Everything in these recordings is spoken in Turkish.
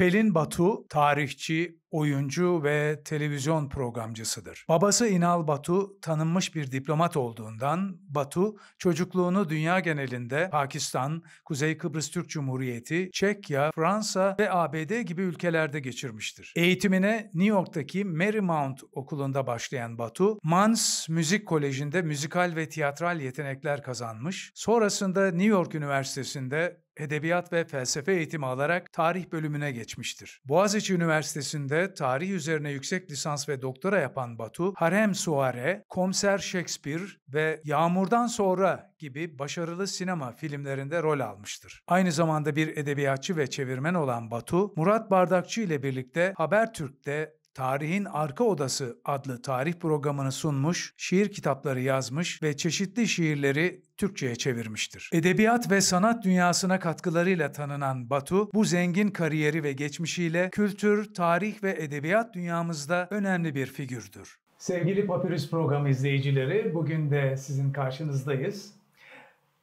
Pelin Batu, tarihçi, oyuncu ve televizyon programcısıdır. Babası İnal Batu tanınmış bir diplomat olduğundan Batu çocukluğunu dünya genelinde Pakistan, Kuzey Kıbrıs Türk Cumhuriyeti, Çekya, Fransa ve ABD gibi ülkelerde geçirmiştir. Eğitimine New York'taki Marymount Okulu'nda başlayan Batu, Mans Müzik Koleji'nde müzikal ve tiyatral yetenekler kazanmış, sonrasında New York Üniversitesi'nde edebiyat ve felsefe eğitimi alarak tarih bölümüne geçmiştir. Boğaziçi Üniversitesi'nde tarih üzerine yüksek lisans ve doktora yapan Batu, Harem Suare, Komser Shakespeare ve Yağmurdan Sonra gibi başarılı sinema filmlerinde rol almıştır. Aynı zamanda bir edebiyatçı ve çevirmen olan Batu, Murat Bardakçı ile birlikte Habertürk'te Tarihin Arka Odası adlı tarih programını sunmuş, şiir kitapları yazmış ve çeşitli şiirleri Türkçe'ye çevirmiştir. Edebiyat ve sanat dünyasına katkılarıyla tanınan Batu, bu zengin kariyeri ve geçmişiyle kültür, tarih ve edebiyat dünyamızda önemli bir figürdür. Sevgili Papirüs programı izleyicileri, bugün de sizin karşınızdayız.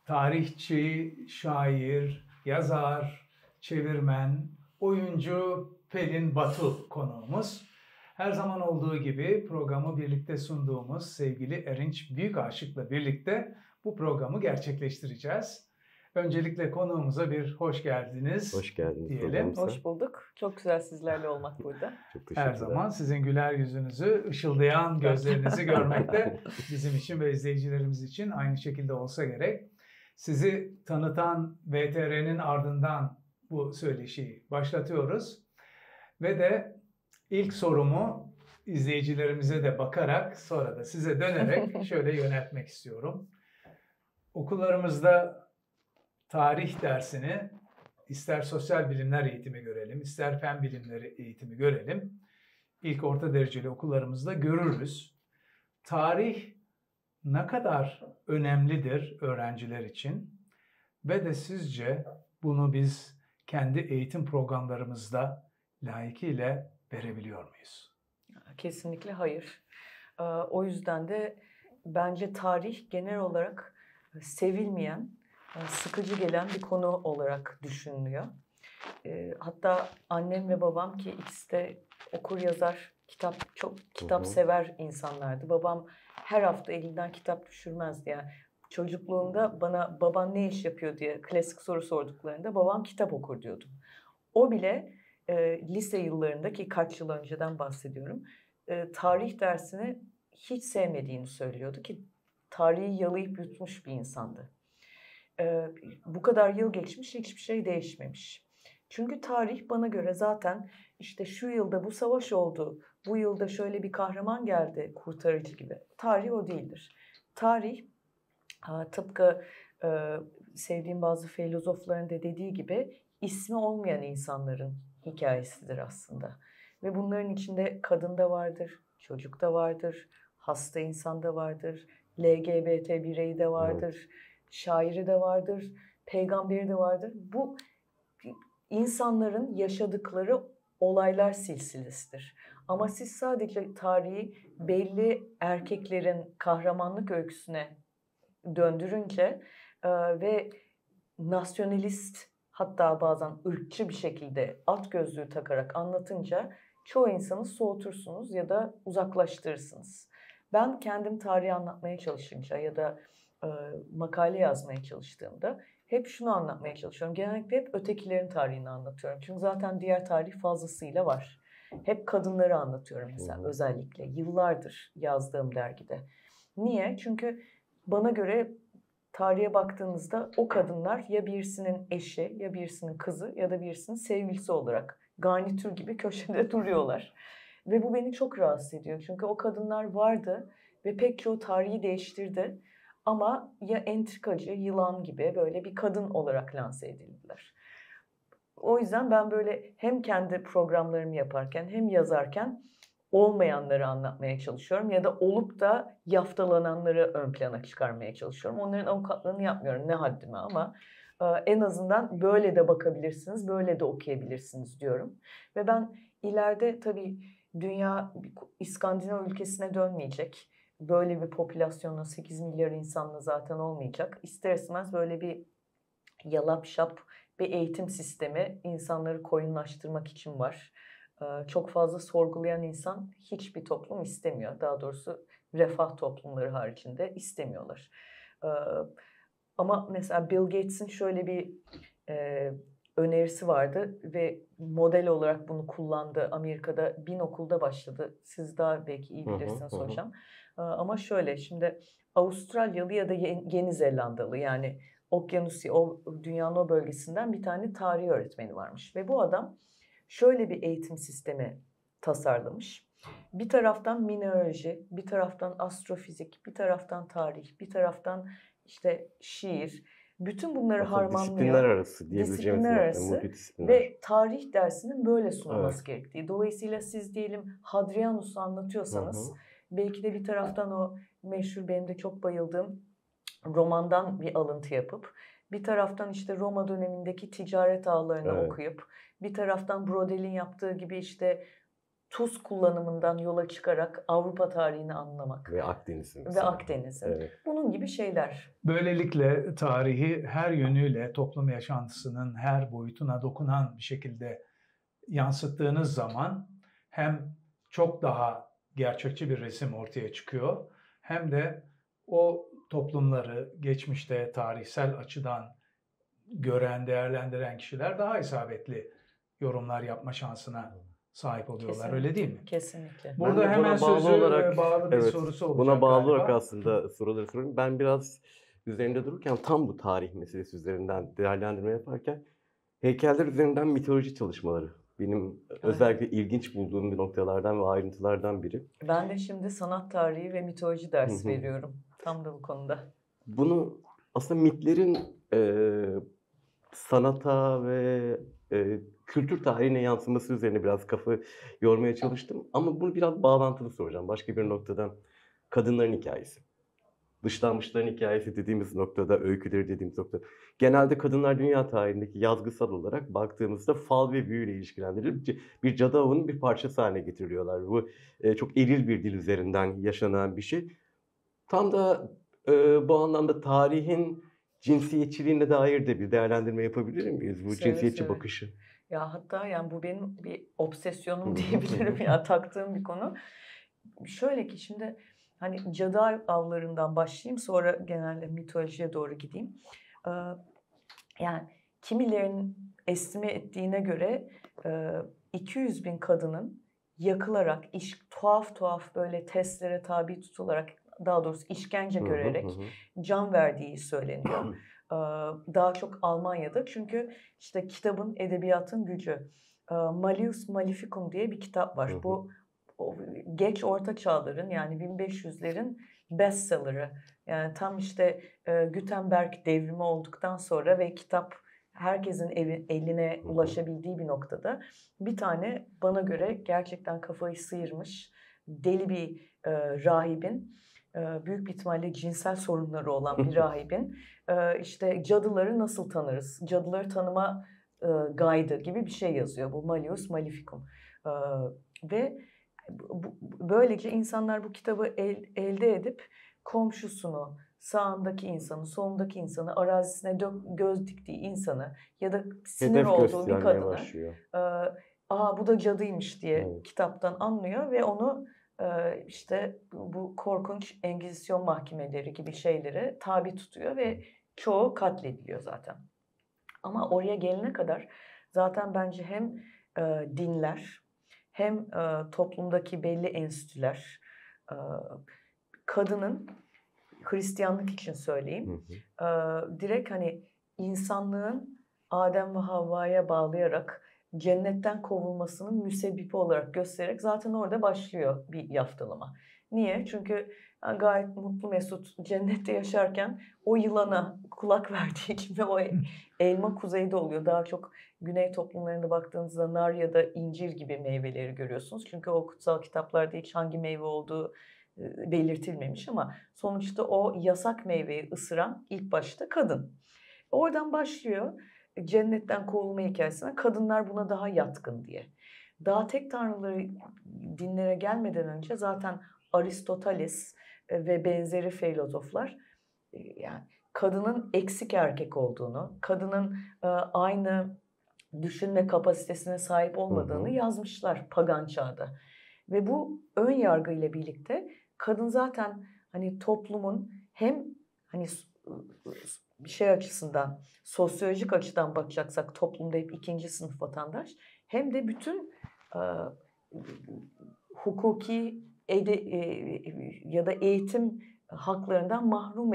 Tarihçi, şair, yazar, çevirmen, oyuncu Pelin Batu konuğumuz. Her zaman olduğu gibi programı birlikte sunduğumuz sevgili Erinç Büyükaşık'la birlikte bu programı gerçekleştireceğiz. Öncelikle konuğumuza bir hoş geldiniz. Hoş geldiniz diyelim. Hoş bulduk. Çok güzel sizlerle olmak burada. Çok teşekkürler. Her zaman sizin güler yüzünüzü, ışıldayan gözlerinizi görmek de bizim için ve izleyicilerimiz için aynı şekilde olsa gerek. Sizi tanıtan VTR'nin ardından bu söyleşiyi başlatıyoruz. Ve de ilk sorumu izleyicilerimize de bakarak, sonra da size dönerek şöyle yöneltmek istiyorum. Okullarımızda tarih dersini ister sosyal bilimler eğitimi görelim, ister fen bilimleri eğitimi görelim, İlk orta dereceli okullarımızda görürüz. Tarih ne kadar önemlidir öğrenciler için ve de sizce bunu biz kendi eğitim programlarımızda layıkıyla verebiliyor muyuz? Kesinlikle hayır. O yüzden de bence tarih genel olarak sevilmeyen, sıkıcı gelen bir konu olarak düşünülüyor. Hatta annem ve babam, ki ikisi de okur yazar, çok kitap sever insanlardı. Babam her hafta elinden kitap düşürmezdi. Yani çocukluğumda bana baban ne iş yapıyor diye klasik soru sorduklarında babam kitap okur diyordum. O bile lise yıllarındaki, kaç yıl önceden bahsediyorum, tarih dersini hiç sevmediğini söylüyordu ki tarihi yalayıp yutmuş bir insandı. Bu kadar yıl geçmiş, hiçbir şey değişmemiş. Çünkü tarih bana göre zaten işte şu yılda bu savaş oldu, bu yılda şöyle bir kahraman geldi kurtarıcı gibi. Tarih o değildir. Tarih tıpkı sevdiğim bazı filozofların da dediği gibi ismi olmayan insanların hikayesidir aslında. Ve bunların içinde kadın da vardır, çocuk da vardır, hasta insan da vardır, LGBT bireyi de vardır, şairi de vardır, peygamberi de vardır. Bu insanların yaşadıkları olaylar silsilesidir. Ama siz sadece tarihi belli erkeklerin kahramanlık öyküsüne döndürünce ve nasyonalist, hatta bazen ırkçı bir şekilde at gözlüğü takarak anlatınca çoğu insanı soğutursunuz ya da uzaklaştırırsınız. Ben kendim tarihi anlatmaya çalışınca ya da makale yazmaya çalıştığımda hep şunu anlatmaya çalışıyorum. Genellikle hep ötekilerin tarihini anlatıyorum. Çünkü zaten diğer tarih fazlasıyla var. Hep kadınları anlatıyorum mesela, özellikle yıllardır yazdığım dergide. Niye? Çünkü bana göre tarihe baktığınızda o kadınlar ya birisinin eşi, ya birisinin kızı, ya da birisinin sevgilisi olarak garnitür gibi köşede duruyorlar. Ve bu beni çok rahatsız ediyor. Çünkü o kadınlar vardı ve pek çoğu tarihi değiştirdi. Ama ya entrikacı, yılan gibi böyle bir kadın olarak lanse edildiler. O yüzden ben böyle hem kendi programlarımı yaparken hem yazarken olmayanları anlatmaya çalışıyorum ya da olup da yaftalananları ön plana çıkarmaya çalışıyorum. Onların avukatlığını yapmıyorum, ne haddime, ama en azından böyle de bakabilirsiniz, böyle de okuyabilirsiniz diyorum. Ve ben ileride tabii dünya İskandinav ülkesine dönmeyecek. Böyle bir popülasyonla, 8 milyar insanla zaten olmayacak. İster istemez böyle bir yalap şap bir eğitim sistemi insanları koyunlaştırmak için var. Çok fazla sorgulayan insan hiçbir toplum istemiyor. Daha doğrusu refah toplumları haricinde istemiyorlar. Ama mesela Bill Gates'in şöyle bir önerisi vardı ve model olarak bunu kullandı. Amerika'da 1000 okulda başladı. Siz daha belki iyi bilirsiniz hocam. Ama şöyle, şimdi Avustralyalı ya da Yeni Zelandalı, yani Okyanusya, o dünyanın o bölgesinden bir tane tarih öğretmeni varmış. Ve bu adam şöyle bir eğitim sistemi tasarlamış. Bir taraftan mineraloji, bir taraftan astrofizik, bir taraftan tarih, bir taraftan işte şiir. Bütün bunları harmanlıyor. Disiplinler arası diyebileceğimiz multidisipliner. Ve tarih dersinin böyle sunulması gerektiği. Dolayısıyla siz diyelim Hadrianus'u anlatıyorsanız, belki de bir taraftan o meşhur, benim de çok bayıldığım romandan bir alıntı yapıp, bir taraftan işte Roma dönemindeki ticaret ağlarını okuyup, bir taraftan Brodel'in yaptığı gibi işte tuz kullanımından yola çıkarak Avrupa tarihini anlamak. Ve Akdeniz'in. Evet. Bunun gibi şeyler. Böylelikle tarihi her yönüyle toplum yaşantısının her boyutuna dokunan bir şekilde yansıttığınız zaman hem çok daha gerçekçi bir resim ortaya çıkıyor, hem de o toplumları geçmişte tarihsel açıdan gören, değerlendiren kişiler daha isabetli yorumlar yapma şansına sahip oluyorlar. Kesinlikle. Öyle değil mi? Kesinlikle. Burada buna hemen bağlı sözü olarak, bağlı bir sorusu olacak. Buna bağlı olarak aslında soruları soruyorum. Ben biraz üzerinde dururken tam bu tarih meselesi üzerinden değerlendirme yaparken heykeller üzerinden mitoloji çalışmaları benim özellikle ilginç bulduğum bir noktalardan ve ayrıntılardan biri. Ben de şimdi sanat tarihi ve mitoloji dersi veriyorum. Tam da bu konuda. Bunu aslında mitlerin sanata ve kültür tarihine yansıması üzerine biraz kafa yormaya çalıştım. Ama bunu biraz bağlantılı soracağım. Başka bir noktadan kadınların hikayesi. Dışlanmışların hikayesi dediğimiz noktada, öyküleri dediğimiz noktada. Genelde kadınlar dünya tarihindeki yazgısal olarak baktığımızda fal ve büyüyle ilişkilendirilip bir cadı avının bir parçası haline getiriliyorlar. Bu çok eril bir dil üzerinden yaşanan bir şey. Tam da bu anlamda tarihin cinsiyetçiliğine dair de bir değerlendirme yapabilir miyiz? Bu cinsiyetçi bakışı. Ya hatta yani bu benim bir obsesyonum diyebilirim ya, taktığım bir konu. Şöyle ki şimdi hani cadı avlarından başlayayım, sonra genelde mitolojiye doğru gideyim. Yani kimilerin estime ettiğine göre 200 bin kadının yakılarak, tuhaf böyle testlere tabi tutularak, daha doğrusu işkence görerek can verdiği söyleniyor. Daha çok Almanya'da, çünkü işte kitabın, edebiyatın gücü. Malleus Maleficarum diye bir kitap var. Bu geç orta çağların, yani 1500'lerin bestseller'ı. Yani tam işte Gutenberg devrimi olduktan sonra ve kitap herkesin eline ulaşabildiği bir noktada bir tane, bana göre gerçekten kafayı sıyırmış deli bir rahibin, büyük bir ihtimalle cinsel sorunları olan bir rahibin, işte cadıları nasıl tanırız, cadıları tanıma guide'ı gibi bir şey yazıyor bu Malleus Maleficarum. Ve böylece insanlar bu kitabı elde edip komşusunu, sağındaki insanı, solundaki insanı, arazisine göz diktiği insanı ya da sinir olduğu bir kadını, "Aa, bu da cadıymış" diye kitaptan anlıyor ve onu işte bu korkunç Engizisyon mahkemeleri gibi şeylere tabi tutuyor ve çoğu katlediliyor zaten. Ama oraya gelene kadar zaten bence hem dinler, hem toplumdaki belli enstitüler, kadının, Hristiyanlık için söyleyeyim, direkt hani insanlığın Adem ve Havva'ya bağlayarak cennetten kovulmasının müsebbibi olarak göstererek zaten orada başlıyor bir yaftalama. Niye? Çünkü gayet mutlu mesut cennette yaşarken o yılana kulak verdiği için, ve o elma kuzeyde oluyor. Daha çok güney toplumlarında baktığınızda nar ya da incir gibi meyveleri görüyorsunuz. Çünkü o kutsal kitaplarda hiç hangi meyve olduğu belirtilmemiş, ama sonuçta o yasak meyveyi ısıran ilk başta kadın. Oradan başlıyor cennetten kovulma hikayesine, kadınlar buna daha yatkın diye. Daha tek tanrıları dinlere gelmeden önce zaten Aristoteles ve benzeri filozoflar, yani kadının eksik erkek olduğunu, kadının aynı düşünme kapasitesine sahip olmadığını yazmışlar pagan çağda. Ve bu ön yargı ile birlikte kadın zaten hani toplumun hem hani şey açısından, sosyolojik açıdan bakacaksak toplumda hep ikinci sınıf vatandaş, hem de bütün hukuki ya da eğitim haklarından mahrum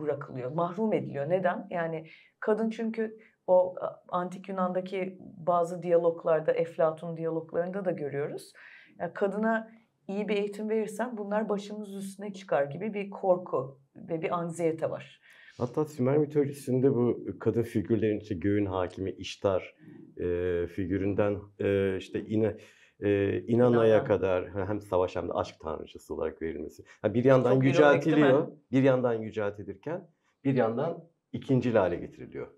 bırakılıyor, mahrum ediliyor. Neden? Yani kadın çünkü o antik Yunan'daki bazı diyaloglarda, Eflatun diyaloglarında da görüyoruz. Yani kadına iyi bir eğitim verirsen bunlar başımız üstüne çıkar gibi bir korku ve bir anksiyete var. Hatta Sümer mitolojisinde bu kadın figürlerin işte göğün hakimi İştar figüründen işte İnana'ya kadar hem savaş hem de aşk tanrıçası olarak verilmesi. Yani bir yandan çok yüceltiliyor, ironik, bir yandan yüceltilirken bir yandan ikincil hale getiriliyor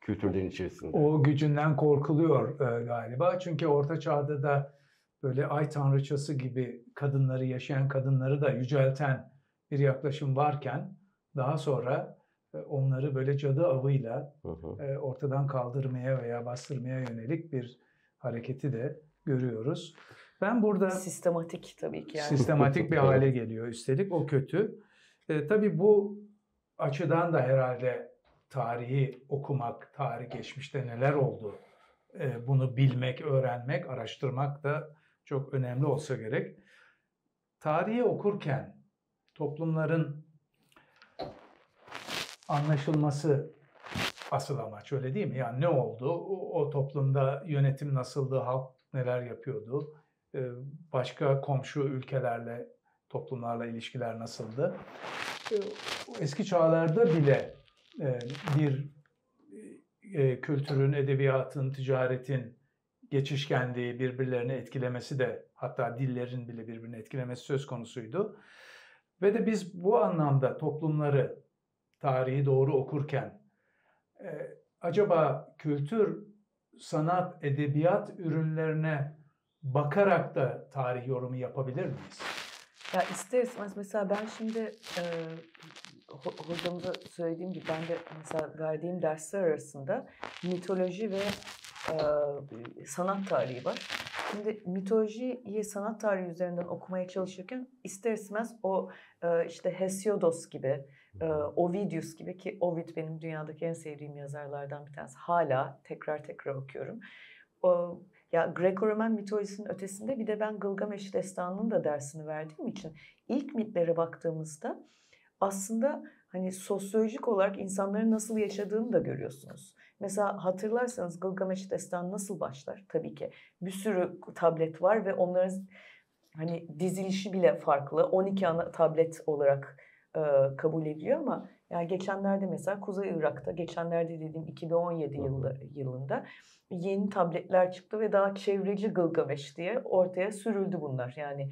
kültürlerin içerisinde. O gücünden korkuluyor galiba. Çünkü Orta Çağ'da da böyle ay tanrıçası gibi kadınları, yaşayan kadınları da yücelten bir yaklaşım varken daha sonra onları böyle cadı avıyla ortadan kaldırmaya veya bastırmaya yönelik bir hareketi de görüyoruz. Ben burada sistematik tabii ki yani. Sistematik bir hale geliyor üstelik. O kötü. Tabii bu açıdan da herhalde tarihi okumak, tarih geçmişte neler oldu, bunu bilmek, öğrenmek, araştırmak da çok önemli olsa gerek. Tarihi okurken toplumların anlaşılması asıl amaç, öyle değil mi? Yani ne oldu? O toplumda yönetim nasıldı? Halk neler yapıyordu? Başka komşu ülkelerle, toplumlarla ilişkiler nasıldı? Eski çağlarda bile bir kültürün, edebiyatın, ticaretin geçişkenliği, birbirlerini etkilemesi de, hatta dillerin bile birbirini etkilemesi söz konusuydu. Ve de biz bu anlamda toplumları, tarihi doğru okurken acaba kültür, sanat, edebiyat ürünlerine bakarak da tarih yorumu yapabilir miyiz? Ya isteriz. Mesela ben şimdi hocamıza söylediğim gibi ben de mesela verdiğim dersler arasında mitoloji ve sanat tarihi var. Şimdi mitolojiyi sanat tarihi üzerinden okumaya çalışırken ister istemez o işte Hesiodos gibi, Ovidius gibi, ki Ovid benim dünyadaki en sevdiğim yazarlardan bir tanesi. Hala tekrar okuyorum. Ya Greco-Roman mitolojisinin ötesinde bir de ben Gılgamesh Destanı'nın da dersini verdiğim için ilk mitlere baktığımızda aslında hani sosyolojik olarak insanların nasıl yaşadığını da görüyorsunuz. Mesela hatırlarsanız Gılgamesh Destanı nasıl başlar? Tabii ki bir sürü tablet var ve onların hani dizilişi bile farklı. 12 ana tablet olarak kabul ediliyor ama yani geçenlerde mesela Kuzey Irak'ta, geçenlerde dediğim 2017 yılında yeni tabletler çıktı ve daha çevreci Gılgamesh diye ortaya sürüldü bunlar. Yani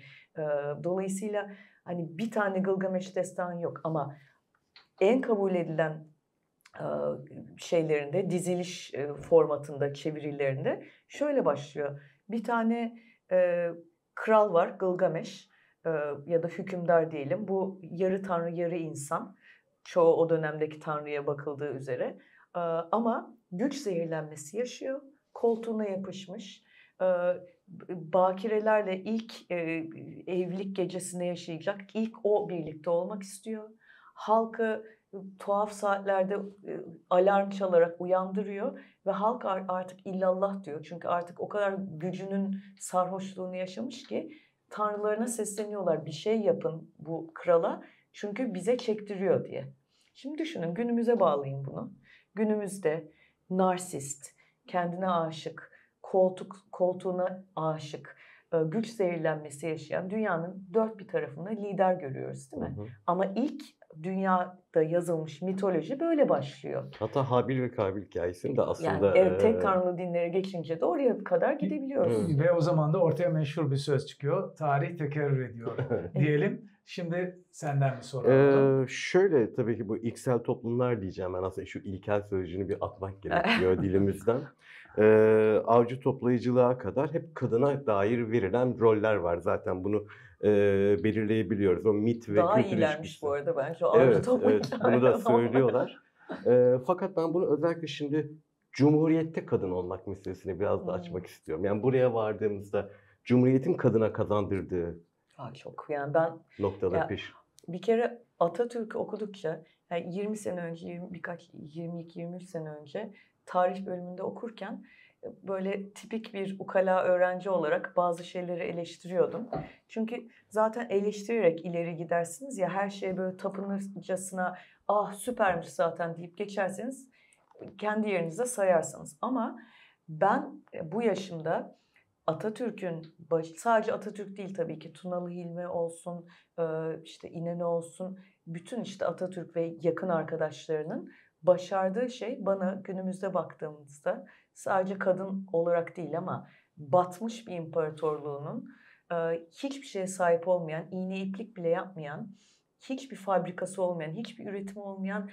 dolayısıyla hani bir tane Gılgamesh destanı yok ama en kabul edilen şeylerinde, diziliş formatında, çevirilerinde şöyle başlıyor. Bir tane kral var, Gılgamesh ya da hükümdar diyelim. Bu yarı tanrı, yarı insan. Çoğu o dönemdeki tanrıya bakıldığı üzere. Ama güç zehirlenmesi yaşıyor. Koltuğuna yapışmış. Bakirelerle ilk evlilik gecesini yaşayacak. İlk o birlikte olmak istiyor. Halkı tuhaf saatlerde alarm çalarak uyandırıyor ve halk artık illallah diyor. Çünkü artık o kadar gücünün sarhoşluğunu yaşamış ki tanrılarına sesleniyorlar, bir şey yapın bu krala çünkü bize çektiriyor diye. Şimdi düşünün, günümüze bağlayın bunu. Günümüzde narsist, kendine aşık, koltuğuna aşık, güç zehirlenmesi yaşayan dünyanın dört bir tarafında lider görüyoruz, değil mi? Ama ilk dünyada yazılmış mitoloji böyle başlıyor. Hatta Habil ve Kabil hikayesini de aslında... Yani, evet, tek tanrılı dinlere geçince de oraya kadar gidebiliyoruz. Ve o zaman da ortaya meşhur bir söz çıkıyor. Tarih tekerrür ediyor diyelim. Şimdi senden bir soru alalım. Şöyle, tabii ki bu ilksel toplumlar diyeceğim. Ben aslında şu ilkel sözcüğünü bir atmak gerekiyor dilimizden. avcı toplayıcılığa kadar hep kadına dair verilen roller var. Zaten bunu belirleyebiliyoruz. O mit ve daha kültür ilişkisi. Bu arada bence avcı toplayıcılar. Evet, bunu da söylüyorlar. Fakat ben bunu özellikle şimdi Cumhuriyet'te kadın olmak meselesini biraz da açmak istiyorum. Yani buraya vardığımızda Cumhuriyet'in kadına kazandırdığı çok yani ben noktada ya, bir kere Atatürk'ü okudukça yani 20 sene önce 22-23 sene önce tarih bölümünde okurken böyle tipik bir ukala öğrenci olarak bazı şeyleri eleştiriyordum. Çünkü zaten eleştirerek ileri gidersiniz ya, her şeye böyle tapınırcasına ah süpermiş zaten deyip geçerseniz kendi yerinize sayarsanız. Ama ben bu yaşımda Atatürk'ün, sadece Atatürk değil tabii ki, Tunalı Hilmi olsun, işte İnönü olsun, bütün işte Atatürk ve yakın arkadaşlarının başardığı şey bana günümüzde baktığımızda sadece kadın olarak değil ama batmış bir imparatorluğunun hiçbir şeye sahip olmayan, iğne iplik bile yapmayan, hiçbir fabrikası olmayan, hiçbir üretimi olmayan,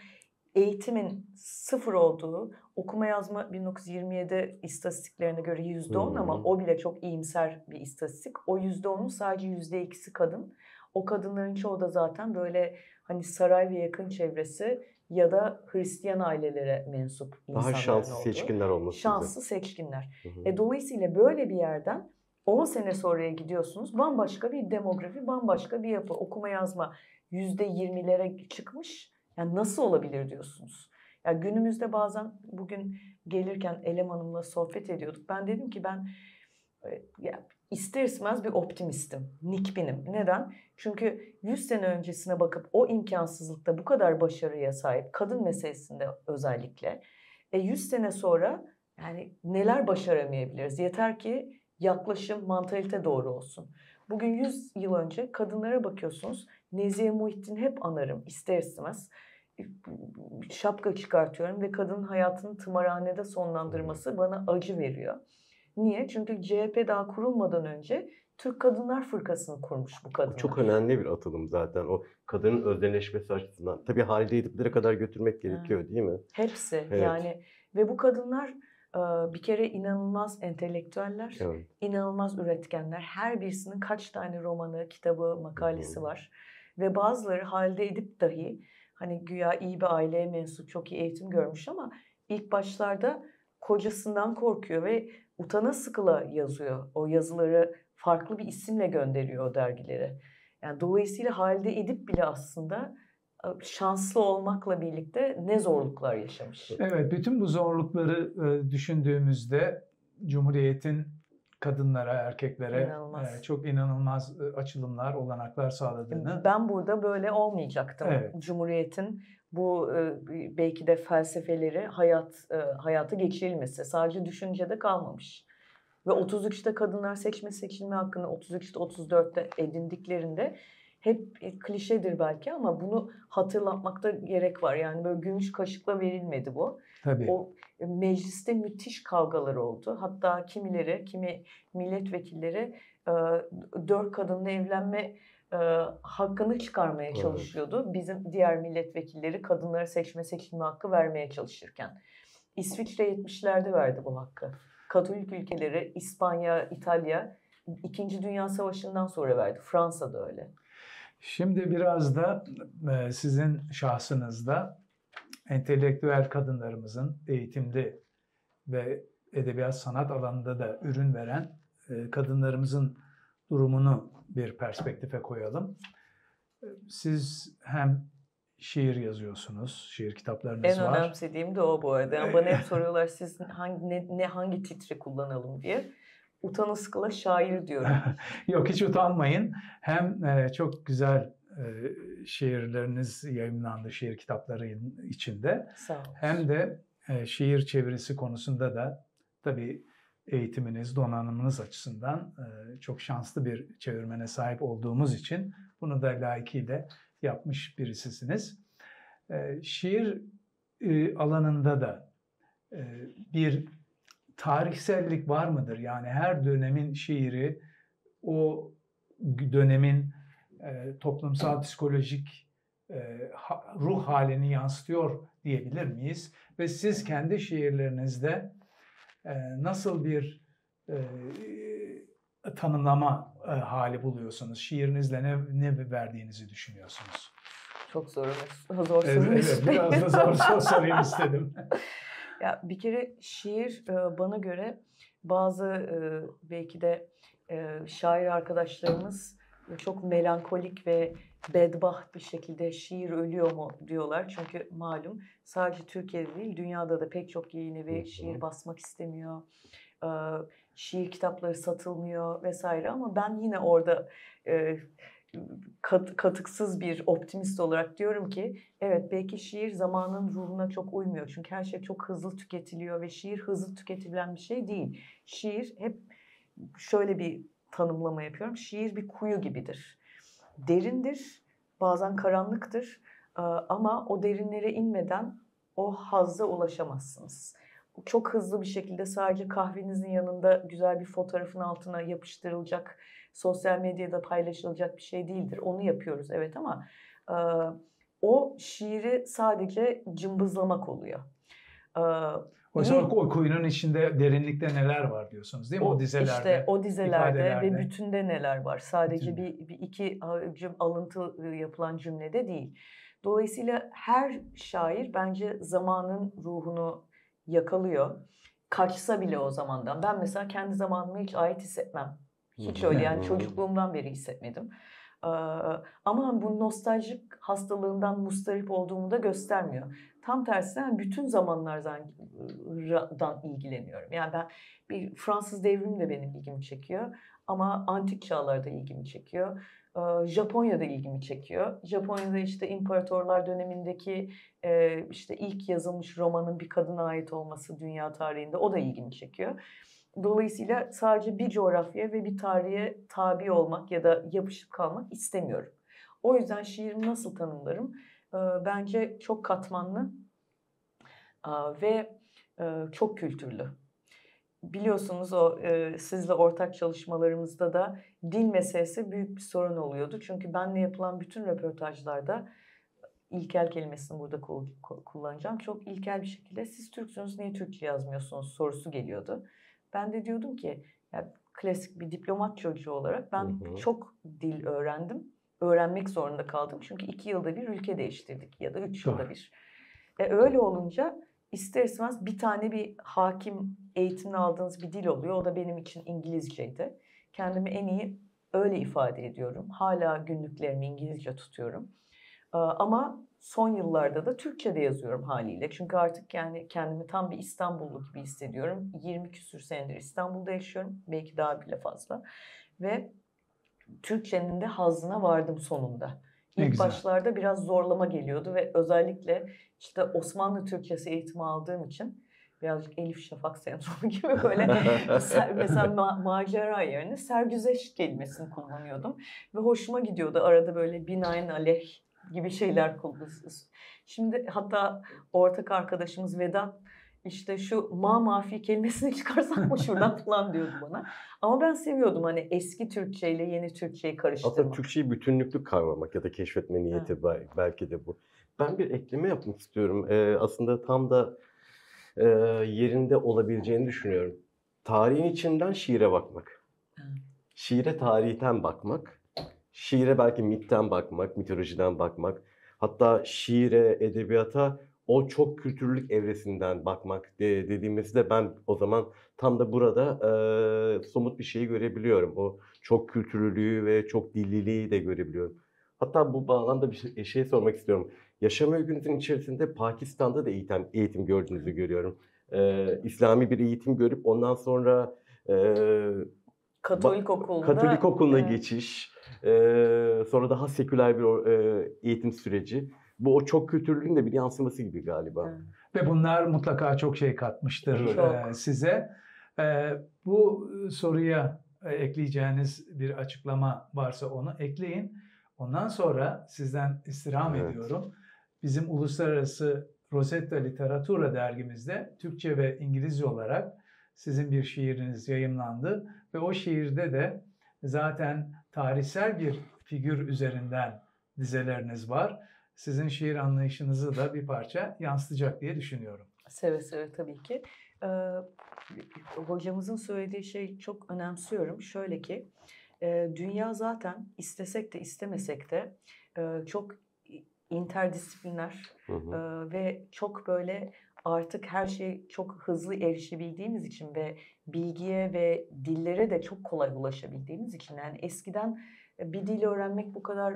eğitimin sıfır olduğu, okuma yazma 1927 istatistiklerine göre %10 ama o bile çok iyimser bir istatistik. O %10'un sadece %2'si kadın. O kadınların çoğu da zaten böyle hani saray ve yakın çevresi ya da Hristiyan ailelere mensup insanlar oldu. Daha şanslı seçkinler olması. Şanslı seçkinler. Dolayısıyla böyle bir yerden 10 sene sonraya gidiyorsunuz. Bambaşka bir demografi, bambaşka bir yapı. Okuma yazma %20'lere çıkmış. Yani nasıl olabilir diyorsunuz. Yani günümüzde bazen bugün gelirken Elem Hanım'la sohbet ediyorduk. Ben dedim ki ben ister istemez bir optimistim. Nikbinim. Neden? Çünkü 100 sene öncesine bakıp o imkansızlıkta bu kadar başarıya sahip kadın meselesinde özellikle 100 sene sonra yani neler başaramayabiliriz? Yeter ki yaklaşım, mantalite doğru olsun. Bugün 100 yıl önce kadınlara bakıyorsunuz. Nezihe Muhittin hep anarım ister istemez. Şapka çıkartıyorum ve kadının hayatını tımarhanede sonlandırması bana acı veriyor. Niye? Çünkü CHP daha kurulmadan önce Türk Kadınlar Fırkası'nı kurmuş bu kadınlar. Çok önemli bir atılım zaten. O kadının özneleşmesi açısından. Tabii halide ediplere kadar götürmek gerekiyor değil mi? Hepsi yani. Ve bu kadınlar bir kere inanılmaz entelektüeller, inanılmaz üretkenler. Her birisinin kaç tane romanı, kitabı, makalesi var. Ve bazıları halde edip dahi hani güya iyi bir aileye mensup, çok iyi eğitim görmüş ama ilk başlarda kocasından korkuyor ve utana sıkıla yazıyor. O yazıları farklı bir isimle gönderiyor o dergilere. Yani dolayısıyla halde edip bile aslında şanslı olmakla birlikte ne zorluklar yaşamış. Evet, bütün bu zorlukları düşündüğümüzde Cumhuriyet'in kadınlara, erkeklere çok inanılmaz açılımlar, olanaklar sağladığını. Ben burada böyle olmayacaktım. Evet. Cumhuriyet'in bu belki de felsefeleri hayata geçirilmesi sadece düşüncede kalmamış. Ve 33'te kadınlar seçme hakkını 33'te 34'te edindiklerinde hep klişedir belki ama bunu hatırlatmakta gerek var. Yani böyle gümüş kaşıkla verilmedi bu. Tabii. O mecliste müthiş kavgalar oldu. Hatta kimi milletvekilleri dört kadınla evlenme hakkını çıkarmaya çalışıyordu. Bizim diğer milletvekilleri kadınlara seçme hakkı vermeye çalışırken. İsviçre 70'lerde verdi bu hakkı. Katolik ülkeleri, İspanya, İtalya, 2. Dünya Savaşı'ndan sonra verdi. Fransa da öyle. Şimdi biraz da sizin şahsınızda entelektüel kadınlarımızın eğitimde ve edebiyat sanat alanında da ürün veren kadınlarımızın durumunu bir perspektife koyalım. Siz hem şiir yazıyorsunuz, şiir kitaplarınız var. En önemsediğim de o bu arada. Yani bana hep soruyorlar siz hangi titri kullanalım diye. Utanı sıkıla şair diyorum. Yok, hiç utanmayın. Hem çok güzel şiirleriniz yayımlandı şiir kitapları içinde. Sağ olun. Hem de şiir çevirisi konusunda da tabii eğitiminiz, donanımınız açısından çok şanslı bir çevirmene sahip olduğumuz için bunu da layıkıyla yapmış birisisiniz. Şiir alanında da bir tarihsellik var mıdır? Yani her dönemin şiiri o dönemin toplumsal, psikolojik ruh halini yansıtıyor diyebilir miyiz? Ve siz kendi şiirlerinizde nasıl bir tanımlama hali buluyorsunuz? Şiirinizle ne verdiğinizi düşünüyorsunuz? Çok zor soru istedim. Biraz da zor sorayım istedim. Ya bir kere şiir bana göre bazı belki de şair arkadaşlarımız çok melankolik ve bedbaht bir şekilde şiir ölüyor mu diyorlar. Çünkü malum sadece Türkiye'de değil dünyada da pek çok yayın evi şiir basmak istemiyor. Şiir kitapları satılmıyor vesaire ama ben yine orada katıksız bir optimist olarak diyorum ki evet belki şiir zamanın ruhuna çok uymuyor. Çünkü her şey çok hızlı tüketiliyor ve şiir hızlı tüketilen bir şey değil. Şiir hep şöyle bir tanımlama yapıyorum. Şiir bir kuyu gibidir. Derindir, bazen karanlıktır ama o derinlere inmeden o hazza ulaşamazsınız. Çok hızlı bir şekilde sadece kahvenizin yanında güzel bir fotoğrafın altına yapıştırılacak, sosyal medyada paylaşılacak bir şey değildir. Onu yapıyoruz evet ama o şiiri sadece cımbızlamak oluyor. Oysa o kuyunun içinde derinlikte neler var diyorsunuz değil mi? O dizelerde, işte, o dizelerde ve bütünde neler var. Sadece bir iki alıntı yapılan cümlede değil. Dolayısıyla her şair bence zamanın ruhunu yakalıyor. Kaçsa bile o zamandan. Ben mesela kendi zamanıma hiç ait hissetmem. Hiç öyle yani çocukluğumdan beri hissetmedim. Ama bu nostaljik hastalığından mustarip olduğumu da göstermiyor. Tam tersine bütün zamanlardan ilgileniyorum. Yani ben bir Fransız devrimi de benim ilgimi çekiyor. Ama antik çağlarda ilgimi çekiyor. Japonya'da ilgimi çekiyor. Japonya'da işte imparatorlar dönemindeki işte ilk yazılmış romanın bir kadına ait olması dünya tarihinde o da ilgimi çekiyor. Dolayısıyla sadece bir coğrafya ve bir tarihe tabi olmak ya da yapışıp kalmak istemiyorum. O yüzden şiirimi nasıl tanımlarım? Bence çok katmanlı ve çok kültürlü. Biliyorsunuz o sizle ortak çalışmalarımızda da dil meselesi büyük bir sorun oluyordu. Çünkü benle yapılan bütün röportajlarda ilkel kelimesini burada kullanacağım. Çok ilkel bir şekilde siz Türksünüz niye Türkçe yazmıyorsunuz sorusu geliyordu. Ben de diyordum ki ya, klasik bir diplomat çocuğu olarak ben çok dil öğrendim. Öğrenmek zorunda kaldım. Çünkü 2 yılda bir ülke değiştirdik ya da 3 yılda bir. Öyle olunca ister istemez bir tane bir hakim eğitimini aldığınız bir dil oluyor. O da benim için İngilizceydi. Kendimi en iyi öyle ifade ediyorum. Hala günlüklerimi İngilizce tutuyorum. Ama son yıllarda da Türkçe'de yazıyorum haliyle. Çünkü artık yani kendimi tam bir İstanbullu gibi hissediyorum. 20 küsür senedir İstanbul'da yaşıyorum. Belki daha bile fazla. Ve Türkçenin de hazzına vardım sonunda. İlk başlarda biraz zorlama geliyordu ve özellikle işte Osmanlı Türkçesi eğitimi aldığım için birazcık Elif Şafak sendromu gibi böyle mesela macera yerine sergüzeşt kelimesini kullanıyordum. Ve hoşuma gidiyordu arada böyle binaenaleyh gibi şeyler kullanıyoruz. Şimdi hatta ortak arkadaşımız Vedat işte şu mafi kelimesini çıkarsak mı şuradan falan diyordu bana. Ama ben seviyordum hani eski Türkçe ile yeni Türkçeyi karıştırmak. Aslında Türkçeyi bütünlüklü kavramak ya da keşfetme niyeti belki de bu. Ben bir ekleme yapmak istiyorum. Aslında tam da yerinde olabileceğini düşünüyorum. Tarihin içinden şiire bakmak. Şiire tarihten bakmak. Şiire belki mitten bakmak, mitolojiden bakmak. Hatta şiire, edebiyata o çok kültürlük evresinden bakmak dediğimiz de ben o zaman tam da burada somut bir şeyi görebiliyorum. O çok kültürlülüğü ve çok dilliliği de görebiliyorum. Hatta bu bağlamda bir şey sormak istiyorum. Yaşam öykünüzün içerisinde Pakistan'da da eğitim gördüğünüzü görüyorum. İslami bir eğitim görüp ondan sonra Katolik okuluna geçiş, sonra daha seküler bir eğitim süreci. Bu o çok kültürlüğün de bir yansıması gibi galiba. Ve bunlar mutlaka çok şey katmıştır size. Bu soruya ekleyeceğiniz bir açıklama varsa onu ekleyin. Ondan sonra sizden istirham ediyorum. Bizim Uluslararası Rosetta Literatura dergimizde Türkçe ve İngilizce olarak sizin bir şiiriniz yayımlandı. Ve o şiirde de zaten tarihsel bir figür üzerinden dizeleriniz var. Sizin şiir anlayışınızı da bir parça yansıtacak diye düşünüyorum. Seve seve tabii ki. hocamızın söylediği şeyi çok önemsiyorum. Şöyle ki, dünya zaten istesek de istemesek de çok interdisipliner ve çok böyle artık her şey çok hızlı erişebildiğimiz için ve bilgiye ve dillere de çok kolay ulaşabildiğimiz için, yani eskiden bir dil öğrenmek bu kadar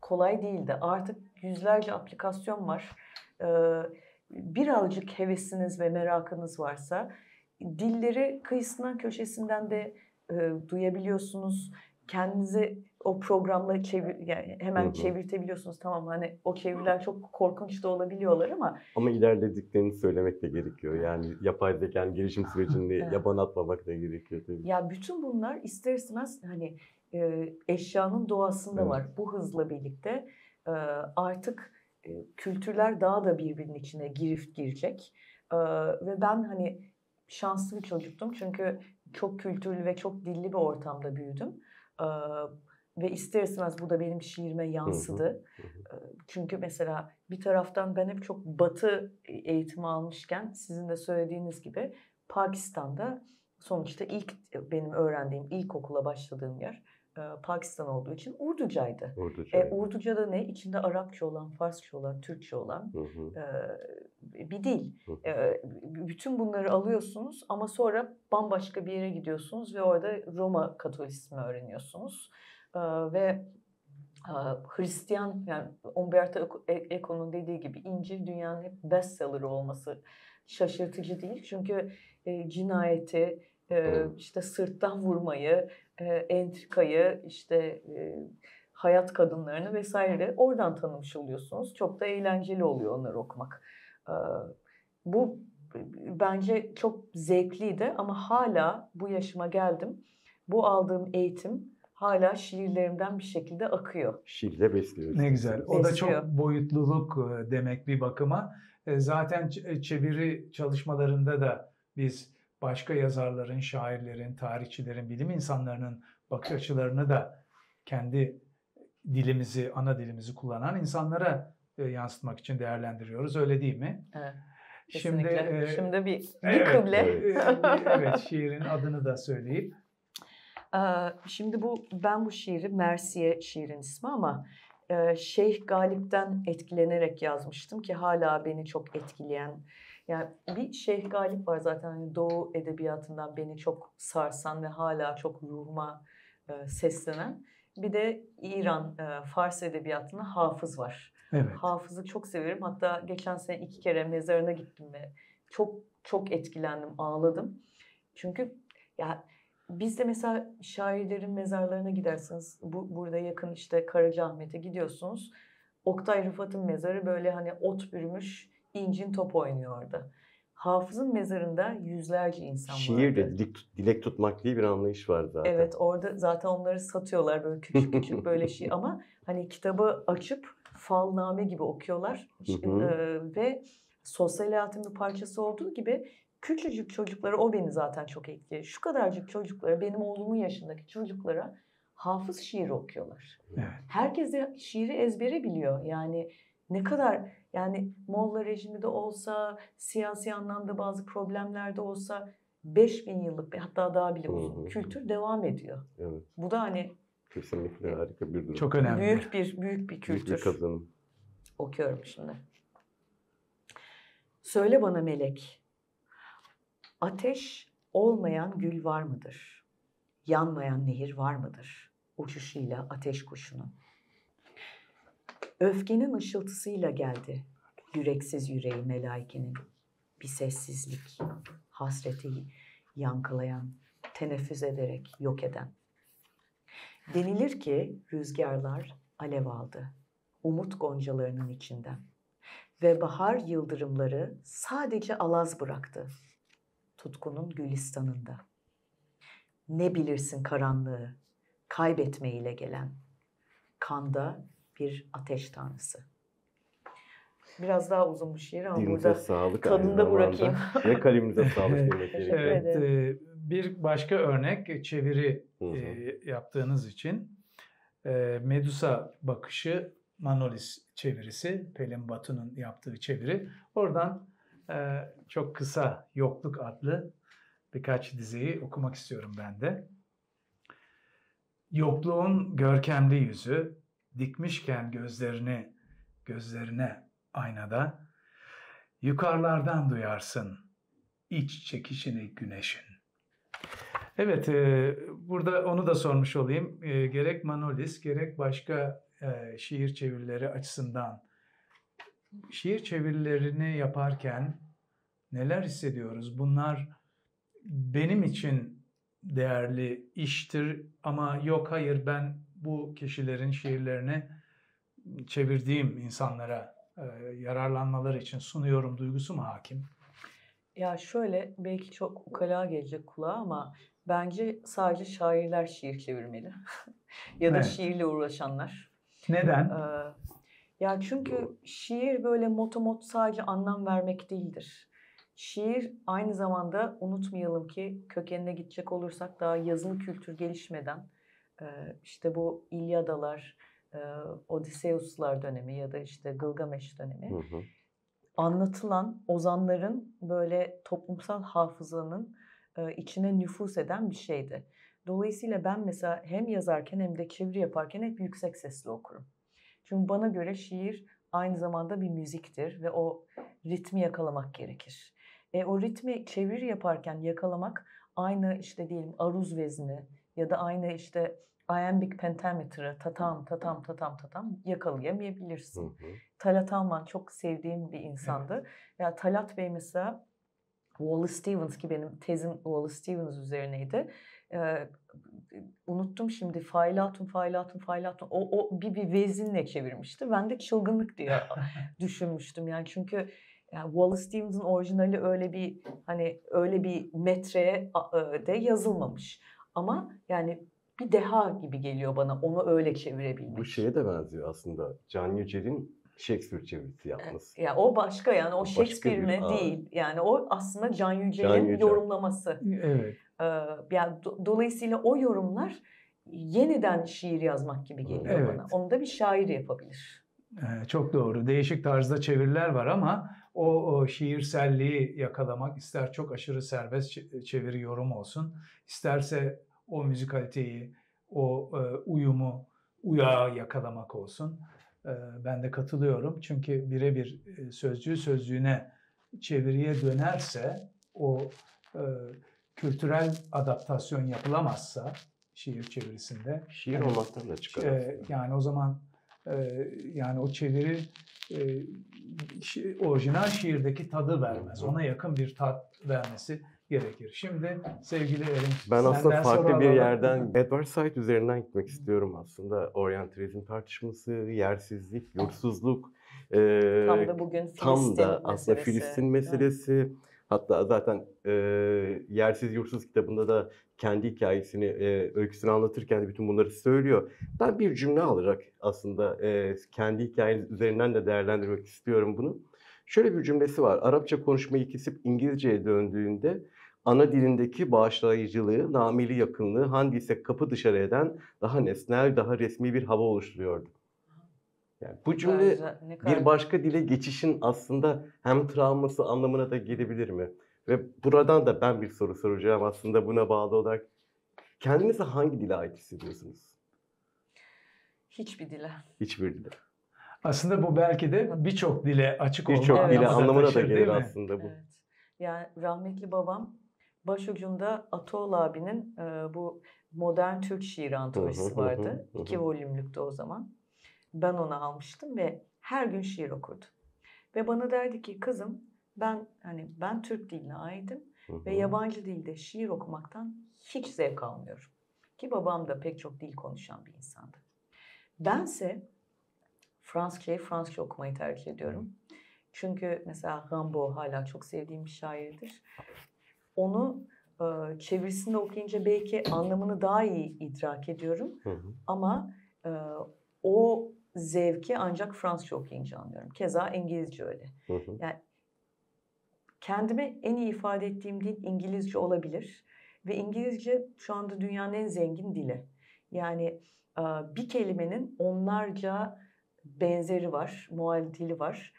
kolay değildi. Artık yüzlerce aplikasyon var. Birazcık hevesiniz ve merakınız varsa dilleri kıyısından köşesinden de duyabiliyorsunuz. Kendinizi o programla yani hemen çevirtebiliyorsunuz. Tamam, hani o çeviriler çok korkunç da olabiliyorlar ama ilerlediklerini söylemek de gerekiyor. Yani yapay zekanın gelişim sürecini yaban atmamak da gerekiyor tabii. Ya bütün bunlar ister istemez hani eşyanın doğasında var. Bu hızla birlikte artık kültürler daha da birbirinin içine girecek. Ve ben hani şanslı bir çocuktum çünkü çok kültürlü ve çok dilli bir ortamda büyüdüm. Ve ister istemez bu da benim şiirime yansıdı. Çünkü mesela bir taraftan ben hep çok batı eğitimi almışken, sizin de söylediğiniz gibi Pakistan'da sonuçta ilk benim öğrendiğim, ilkokula başladığım yer Pakistan olduğu için Urducaydı. Urduca'da ne? İçinde Arapça olan, Farsça olan, Türkçe olan bir dil. Bütün bunları alıyorsunuz ama sonra bambaşka bir yere gidiyorsunuz ve orada Roma Katolisizmi öğreniyorsunuz. Ve Hristiyan, yani Umberto Eco'nun dediği gibi İncil dünyanın hep bestseller'ı olması şaşırtıcı değil. Çünkü cinayeti, işte sırttan vurmayı, entrikayı, işte hayat kadınlarını vesaire oradan tanımış oluyorsunuz. Çok da eğlenceli oluyor onları okumak. Bu bence çok zevkliydi ama hala bu yaşıma geldim. Bu aldığım eğitim hala şiirlerimden bir şekilde akıyor. Şiirle besliyoruz. Ne güzel. O da çok boyutluluk demek bir bakıma. Zaten çeviri çalışmalarında da biz başka yazarların, şairlerin, tarihçilerin, bilim insanlarının bakış açılarını da kendi dilimizi, ana dilimizi kullanan insanlara yansıtmak için değerlendiriyoruz. Öyle değil mi? Evet. Kesinlikle. Şimdi bir kıble. Evet, şiirin adını da söyleyip. Şimdi ben bu şiiri, Mersiye şiirin ismi ama Şeyh Galip'ten etkilenerek yazmıştım ki hala beni çok etkileyen, yani bir Şeyh Galip var zaten hani Doğu edebiyatından beni çok sarsan ve hala çok ruhuma seslenen. Bir de İran, Fars edebiyatında Hafız var. Evet. Hafız'ı çok severim. Hatta geçen sene 2 kere mezarına gittim ve çok çok etkilendim, ağladım. Çünkü ya biz de mesela şairlerin mezarlarına gidersiniz. Burada yakın işte Karacaahmet'e gidiyorsunuz. Oktay Rıfat'ın mezarı böyle hani ot bürümüş, incin top oynuyor orada. Hafız'ın mezarında yüzlerce insan var. Şiirde dilek tutmak diye bir anlayış var zaten. Evet, orada zaten onları satıyorlar böyle küçük küçük böyle şey ama hani kitabı açıp falname gibi okuyorlar. Ve sosyal hayatın bir parçası olduğu gibi küçücük çocuklara, o beni zaten çok etkiledi. Şu kadarcık çocuklara, benim oğlumun yaşındaki çocuklara Hafız şiiri okuyorlar. Evet. Herkes de şiiri ezbere biliyor. Yani ne kadar, yani Molla rejimi de olsa, siyasi anlamda bazı problemler de olsa 5000 yıllık, hatta daha bile uzun kültür devam ediyor. Evet. Bu da hani kesinlikle harika bir durum. Çok önemli. Büyük bir kültür. Büyük bir kazanım. Okuyorum şimdi. Söyle bana melek, ateş olmayan gül var mıdır? Yanmayan nehir var mıdır? Uçuşuyla ateş kuşunun. Öfkenin ışıltısıyla geldi yüreksiz yüreği melaikenin. Bir sessizlik, hasreti yankılayan, teneffüs ederek yok eden. Denilir ki rüzgarlar alev aldı umut goncalarının içinden. Ve bahar yıldırımları sadece alaz bıraktı tutkunun gülistanında. Ne bilirsin karanlığı, kaybetmeyle gelen, kanda bir ateş tanrısı. Biraz daha uzun bir şiir ama dilimize burada tadında bırakayım. Ve kalemize sağlık demek gerekiyor. Evet, bir başka örnek çeviri yaptığınız için Medusa Bakışı, Manolis çevirisi, Pelin Batu'nun yaptığı çeviri. Oradan çok kısa Yokluk adlı birkaç dizeyi okumak istiyorum ben de. Yokluğun görkemli yüzü dikmişken gözlerini gözlerine aynada, yukarılardan duyarsın iç çekişini güneşin. Evet, burada onu da sormuş olayım. Gerek Manolis gerek başka şiir çevirileri açısından şiir çevirilerini yaparken neler hissediyoruz? Bunlar benim için değerli iştir ama yok hayır ben bu kişilerin şiirlerini çevirdiğim insanlara yararlanmaları için sunuyorum duygusu mu hakim? Ya şöyle, belki çok ukala gelecek kulağa ama bence sadece şairler şiir çevirmeli ya da evet, şiirle uğraşanlar. Neden? Ya çünkü şiir böyle motomot sadece anlam vermek değildir. Şiir aynı zamanda, unutmayalım ki kökenine gidecek olursak, daha yazılı kültür gelişmeden işte bu İlyadalar, Odysseus'lar dönemi ya da işte Gılgamesh dönemi, hı hı, anlatılan ozanların böyle toplumsal hafızanın içine nüfus eden bir şeydi. Dolayısıyla ben mesela hem yazarken hem de çeviri yaparken hep yüksek sesli okurum. Çünkü bana göre şiir aynı zamanda bir müziktir ve o ritmi yakalamak gerekir. O ritmi çeviri yaparken yakalamak aynı işte diyelim aruz vezni ya da aynı işte iambic pentameter'ı tatam tatam tatam tatam yakalayamayabilirsin. Hı hı. Talat Aman çok sevdiğim bir insandı. Evet. Ya Talat Bey mesela Wallace Stevens, ki benim tezim Wallace Stevens üzerineydi. Unuttum şimdi, Failatun. O bir vezinle çevirmişti. Ben de çılgınlık diye düşünmüştüm. Yani çünkü yani Wallace Stevens'ın orijinali öyle bir hani öyle bir metreye de yazılmamış. Ama yani bir deha gibi geliyor bana onu öyle çevirebilmek. Bu şeye de benziyor aslında. Can Yücel'in Shakespeare çevirisi yapması. Ya o başka, yani o Shakespeare mi değil. Yani o aslında Can Yücel'in yorumlaması. Evet. Yani dolayısıyla o yorumlar yeniden şiir yazmak gibi geliyor, evet, bana. Onu da bir şair yapabilir. Çok doğru. Değişik tarzda çeviriler var ama o şiirselliği yakalamak, ister çok aşırı serbest çeviri yorum olsun, isterse o müzikaliteyi, o uyumu, uyağı yakalamak olsun. Ben de katılıyorum. Çünkü birebir sözcüğü sözlüğüne, çeviriye dönerse, o kültürel adaptasyon yapılamazsa şiir çevirisinde, şiir yani, olmaktan da çıkar. Yani o zaman yani o çeviri orijinal şiirdeki tadı vermez. Ona yakın bir tat vermesi gerekir. Şimdi sevgili Erinç, ben aslında farklı bir yerden Edward Said üzerinden gitmek istiyorum aslında. Oryantalizm tartışması, yersizlik, yurtsuzluk. Tam da bugün Filistin aslında Filistin meselesi. Evet. Hatta zaten Yersiz Yursuz kitabında da kendi hikayesini, öyküsünü anlatırken de bütün bunları söylüyor. Ben bir cümle alarak aslında kendi hikayeniz üzerinden de değerlendirmek istiyorum bunu. Şöyle bir cümlesi var. Arapça konuşmayı kesip İngilizce'ye döndüğünde ana dilindeki bağışlayıcılığı, namili yakınlığı, Handi ise kapı dışarı eden daha nesnel, daha resmi bir hava oluşturuyordu. Yani bu cümle bir başka dile geçişin aslında hem travması anlamına da gelebilir mi? Ve buradan da ben bir soru soracağım aslında buna bağlı olarak. Kendinizi hangi dile ait hissediyorsunuz? Hiçbir dile. Hiçbir dile. Aslında bu belki de birçok dile açık olma anlamına da gelir aslında bu. Evet. Yani rahmetli babam başucunda Atol abinin bu modern Türk şiiri antolojisi vardı. 2 volümlüktü o zaman. Ben onu almıştım ve her gün şiir okurdu. Ve bana derdi ki kızım ben Türk diline aitim ve yabancı dilde şiir okumaktan hiç zevk almıyorum. Ki babam da pek çok dil konuşan bir insandı. Bense Fransızca okumayı tercih ediyorum. Çünkü mesela Rimbaud hala çok sevdiğim bir şairdir. Onu çevirisinde okuyunca belki anlamını daha iyi idrak ediyorum. Ama o zevki ancak Fransızca okuyunca anlıyorum. Keza İngilizce öyle. Yani kendime en iyi ifade ettiğim dil İngilizce olabilir. Ve İngilizce şu anda dünyanın en zengin dili. Yani bir kelimenin onlarca benzeri var, muadili var.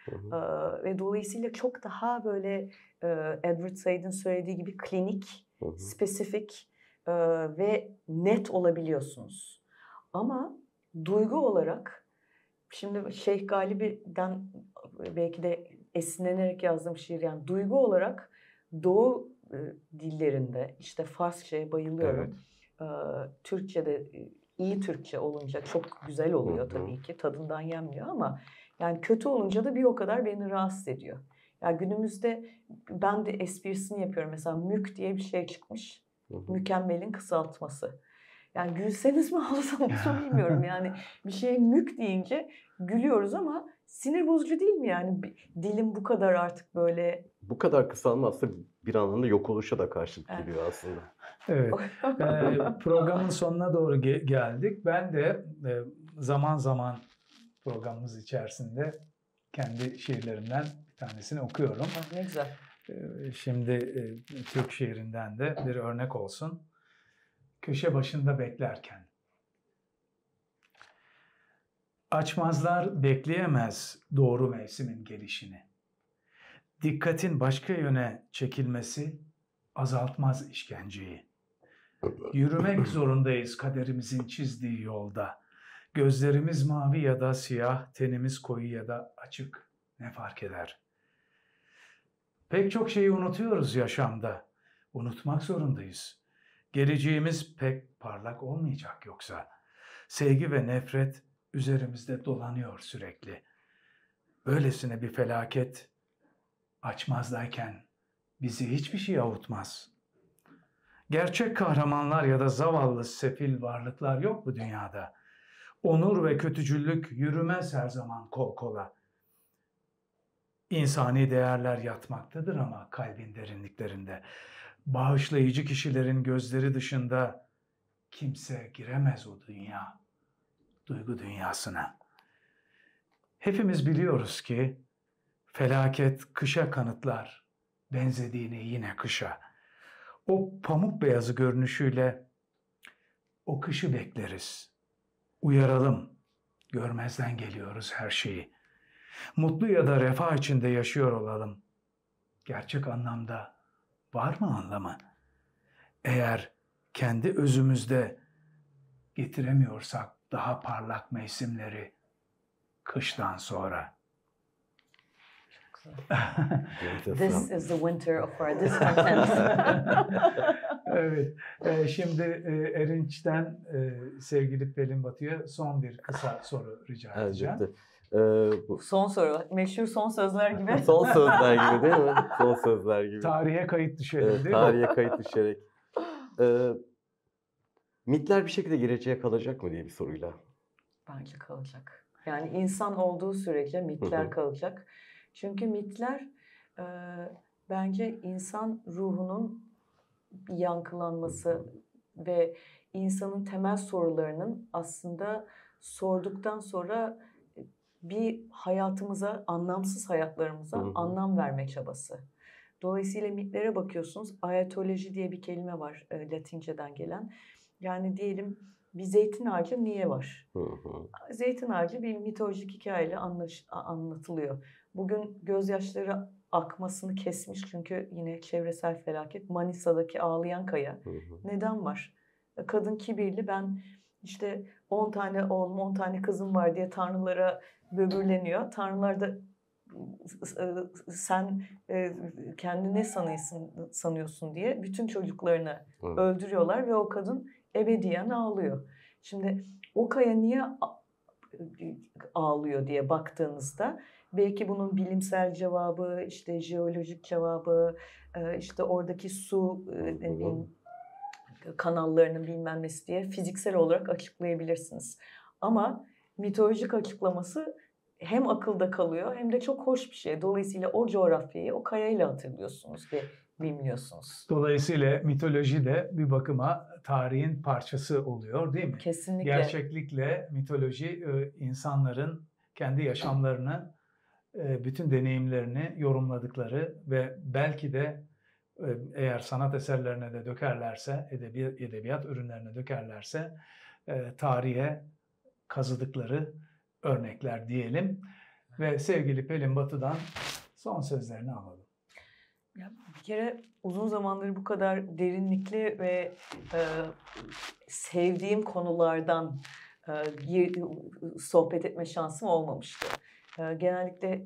Ve dolayısıyla çok daha böyle Edward Said'in söylediği gibi klinik, spesifik ve net olabiliyorsunuz. Ama duygu olarak, şimdi Şeyh Galip'den belki de esinlenerek yazdığım şiir, yani duygu olarak Doğu dillerinde, işte Farsça'ya bayılıyorum. Evet. Türkçe'de iyi Türkçe olunca çok güzel oluyor tabii ki, tadından yenmiyor, ama yani kötü olunca da bir o kadar beni rahatsız ediyor. Yani günümüzde ben de esprisini yapıyorum. Mesela mük diye bir şey çıkmış. Mükemmelin kısaltması. Yani gülseniz mi ağlasanız mı bilmiyorum. Yani bir şeye mük deyince gülüyoruz ama sinir bozucu değil mi yani? Dilim bu kadar artık böyle... Bu kadar kısalma aslında bir anlamda yok oluşa da karşılık geliyor aslında. Evet. Programın sonuna doğru geldik. Ben de zaman zaman programımız içerisinde kendi şiirlerimden bir tanesini okuyorum. Ne güzel. Şimdi Türk şiirinden de bir örnek olsun. Köşe başında beklerken. Açmazlar bekleyemez doğru mevsimin gelişini. Dikkatin başka yöne çekilmesi azaltmaz işkenceyi. Yürümek zorundayız kaderimizin çizdiği yolda. Gözlerimiz mavi ya da siyah, tenimiz koyu ya da açık, ne fark eder? Pek çok şeyi unutuyoruz yaşamda. Unutmak zorundayız. Geleceğimiz pek parlak olmayacak yoksa. Sevgi ve nefret üzerimizde dolanıyor sürekli. Böylesine bir felaket açmazdayken bizi hiçbir şey avutmaz. Gerçek kahramanlar ya da zavallı sefil varlıklar yok bu dünyada. Onur ve kötücüllük yürümez her zaman kol kola. İnsani değerler yatmaktadır ama kalbin derinliklerinde. Bağışlayıcı kişilerin gözleri dışında kimse giremez o dünya, duygu dünyasına. Hepimiz biliyoruz ki felaket kışa kanıtlar, benzediğini yine kışa. O pamuk beyazı görünüşüyle o kışı bekleriz. Uyaralım, görmezden geliyoruz her şeyi. Mutlu ya da refah içinde yaşıyor olalım. Gerçek anlamda var mı anlamı? Eğer kendi özümüzde getiremiyorsak daha parlak mevsimleri kıştan sonra. This is the winter of our discontents. Evet. Şimdi Erinç'ten sevgili Pelin Batu'ya son bir kısa soru rica edeceğim. Son soru. Meşhur son sözler gibi. Son sözler gibi değil mi? Son sözler gibi. Tarihe kayıt düşerek değil tarihe mi? Kayıt düşerek. Mitler bir şekilde geleceğe kalacak mı diye bir soruyla. Bence kalacak. Yani insan olduğu sürece mitler kalacak. Çünkü mitler bence insan ruhunun yankılanması ve insanın temel sorularının aslında sorduktan sonra bir hayatımıza, anlamsız hayatlarımıza anlam verme çabası. Dolayısıyla mitlere bakıyorsunuz. Ayetoloji diye bir kelime var Latince'den gelen. Yani diyelim bir zeytin ağacı niye var? Zeytin ağacı bir mitolojik hikayeyle anlatılıyor. Bugün gözyaşları akmasını kesmiş çünkü yine çevresel felaket. Manisa'daki ağlayan kaya. Neden var? Kadın kibirli, ben işte 10 tane oğlum, 10 tane kızım var diye tanrılara böbürleniyor. Tanrılar da sen kendini ne sanıyorsun diye bütün çocuklarını öldürüyorlar ve o kadın ebediyen ağlıyor. Şimdi o kaya niye ağlıyor diye baktığınızda belki bunun bilimsel cevabı, işte jeolojik cevabı, işte oradaki su kanallarının bilmem nesi diye fiziksel olarak açıklayabilirsiniz. Ama mitolojik açıklaması hem akılda kalıyor hem de çok hoş bir şey. Dolayısıyla o coğrafyayı o kayayla hatırlıyorsunuz ve bilmiyorsunuz. Dolayısıyla mitoloji de bir bakıma tarihin parçası oluyor değil mi? Kesinlikle. Gerçeklikle mitoloji insanların kendi yaşamlarını, bütün deneyimlerini yorumladıkları ve belki de eğer sanat eserlerine de dökerlerse, edebiyat ürünlerine dökerlerse tarihe kazıdıkları örnekler diyelim. Ve sevgili Pelin Batu'dan son sözlerini alalım. Ya bir kere uzun zamandır bu kadar derinlikli ve sevdiğim konulardan sohbet etme şansım olmamıştı. Genellikle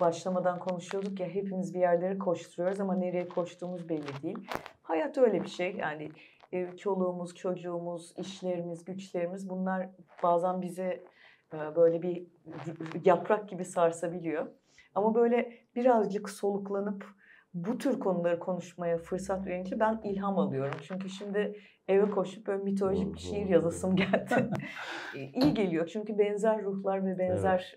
başlamadan konuşuyorduk ya, hepimiz bir yerlere koşturuyoruz ama nereye koştuğumuz belli değil. Hayat öyle bir şey yani, çoluğumuz, çocuğumuz, işlerimiz, güçlerimiz, bunlar bazen bize böyle bir yaprak gibi sarsabiliyor. Ama böyle birazcık soluklanıp bu tür konuları konuşmaya fırsat verince ben ilham alıyorum. Çünkü şimdi eve koşup böyle mitolojik bir şiir yazasım geldi. İyi geliyor çünkü benzer ruhlar ve benzer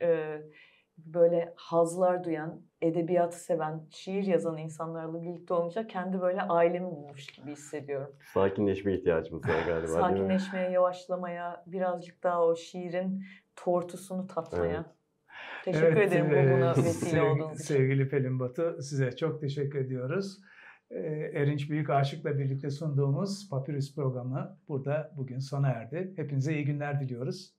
böyle hazlar duyan, edebiyatı seven, şiir yazan insanlarla birlikte olunca kendi böyle ailemi bulmuş gibi hissediyorum. Sakinleşmeye ihtiyacımız var galiba. Sakinleşmeye, yavaşlamaya, birazcık daha o şiirin tortusunu tatmaya. Evet. Teşekkür ederim buna vesile olduğunuz için. Sevgili Pelin Batu, size çok teşekkür ediyoruz. Erinç Büyükaşık'la birlikte sunduğumuz Papirüs programı burada bugün sona erdi. Hepinize iyi günler diliyoruz.